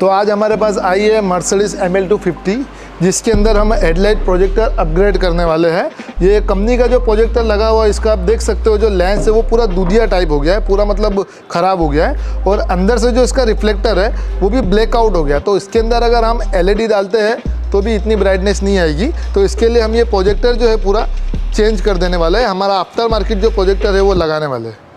तो आज हमारे पास आई है मर्सिडीज ML 250, जिसके अंदर हम हेडलाइट प्रोजेक्टर अपग्रेड करने वाले हैं। ये कंपनी का जो प्रोजेक्टर लगा हुआ है, इसका आप देख सकते हो जो लेंस है वो पूरा दूधिया टाइप हो गया है, पूरा मतलब ख़राब हो गया है, और अंदर से जो इसका रिफ्लेक्टर है वो भी ब्लैकआउट हो गया। तो इसके अंदर अगर हम LED डालते हैं तो भी इतनी ब्राइटनेस नहीं आएगी। तो इसके लिए हम ये प्रोजेक्टर जो है पूरा चेंज कर देने वाला है, हमारा आफ्टर मार्केट जो प्रोजेक्टर है वो लगाने वाले हैं।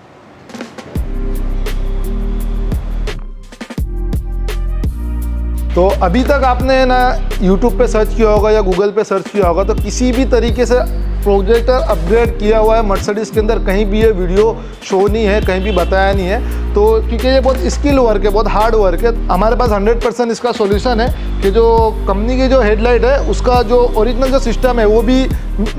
तो अभी तक आपने ना YouTube पे सर्च किया होगा या Google पे सर्च किया होगा, तो किसी भी तरीके से प्रोजेक्टर अपग्रेड किया हुआ है मर्सिडीज के अंदर कहीं भी ये वीडियो शो नहीं है, कहीं भी बताया नहीं है। तो क्योंकि ये बहुत स्किल वर्क है, बहुत हार्ड वर्क है, हमारे पास 100% इसका सॉल्यूशन है कि जो कंपनी की जो हेडलाइट है उसका जो ओरिजिनल जो सिस्टम है वो भी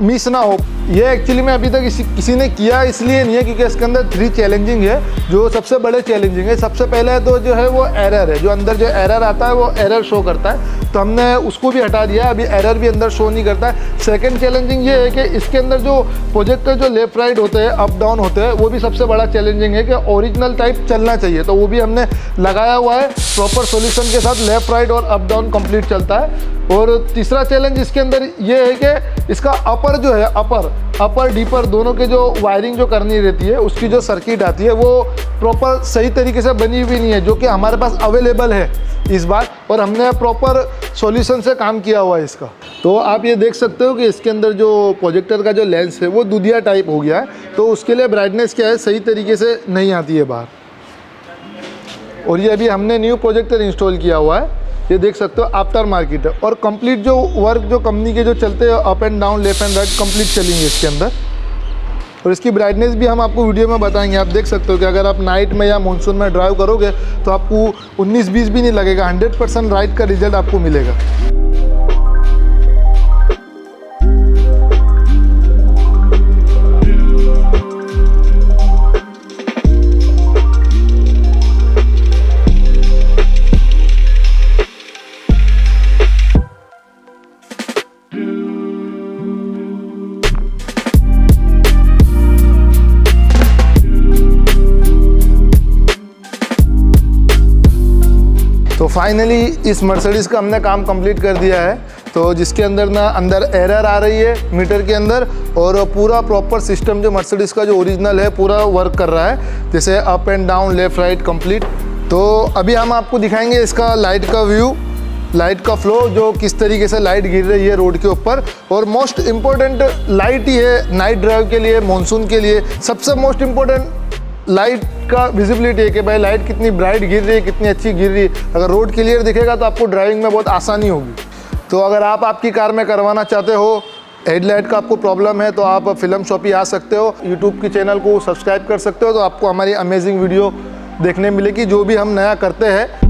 मिस ना हो। ये एक्चुअली में अभी तक किसी ने किया इसलिए नहीं है क्योंकि इसके अंदर 3 चैलेंजिंग है, जो सबसे बड़े चैलेंजिंग है। सबसे पहले है तो जो है वो एरर है, जो अंदर जो एरर आता है वो एरर शो करता है, तो हमने उसको भी हटा दिया, अभी एरर भी अंदर शो नहीं करता है। सेकेंड चैलेंजिंग ये है कि इसके अंदर जो प्रोजेक्टर जो लेफ्ट राइट होते हैं, अप डाउन होते हैं, वो भी सबसे बड़ा चैलेंजिंग है कि ओरिजिनल टाइप चलना चाहिए, तो वो भी हमने लगाया हुआ है प्रॉपर सॉल्यूशन के साथ, लेफ्ट राइट और अप डाउन कंप्लीट चलता है। और तीसरा चैलेंज इसके अंदर ये है कि इसका अपर जो है, अपर डीपर दोनों के जो वायरिंग जो करनी रहती है, उसकी जो सर्किट आती है वो प्रॉपर सही तरीके से बनी हुई नहीं है, जो कि हमारे पास अवेलेबल है इस बार, और हमने प्रॉपर सॉल्यूशन से काम किया हुआ है इसका। तो आप ये देख सकते हो कि इसके अंदर जो प्रोजेक्टर का जो लेंस है वो दूधिया टाइप हो गया है, तो उसके लिए ब्राइटनेस क्या है सही तरीके से नहीं आती है बाहर। और ये अभी हमने न्यू प्रोजेक्टर इंस्टॉल किया हुआ है, ये देख सकते हो आफ्टर मार्केट है, और कंप्लीट जो वर्क जो कंपनी के जो चलते हैं up and down left and right complete चलेंगे इसके अंदर। और इसकी ब्राइटनेस भी हम आपको वीडियो में बताएंगे। आप देख सकते हो कि अगर आप नाइट में या मॉनसून में ड्राइव करोगे तो आपको 19-20 भी नहीं लगेगा, 100% राइट का रिजल्ट आपको मिलेगा। तो फाइनली इस मर्सिडीज का हमने काम कंप्लीट कर दिया है, तो जिसके अंदर ना अंदर एरर आ रही है मीटर के अंदर, और पूरा प्रॉपर सिस्टम जो मर्सिडीज का जो ओरिजिनल है पूरा वर्क कर रहा है, जैसे up and down left right complete. तो अभी हम आपको दिखाएंगे इसका लाइट का व्यू, लाइट का फ्लो, जो किस तरीके से लाइट गिर रही है रोड के ऊपर। और मोस्ट इम्पोर्टेंट लाइट ही है नाइट ड्राइव के लिए, मानसून के लिए सबसे मोस्ट इम्पोर्टेंट लाइट का विजिबिलिटी है कि भाई लाइट कितनी ब्राइट गिर रही है, कितनी अच्छी गिर रही है। अगर रोड क्लियर दिखेगा तो आपको ड्राइविंग में बहुत आसानी होगी। तो अगर आप आपकी कार में करवाना चाहते हो, हेडलाइट का आपको प्रॉब्लम है, तो आप फिल्मशॉपी आ सकते हो, यूट्यूब के चैनल को सब्सक्राइब कर सकते हो, तो आपको हमारी अमेजिंग वीडियो देखने मिलेगी जो भी हम नया करते हैं।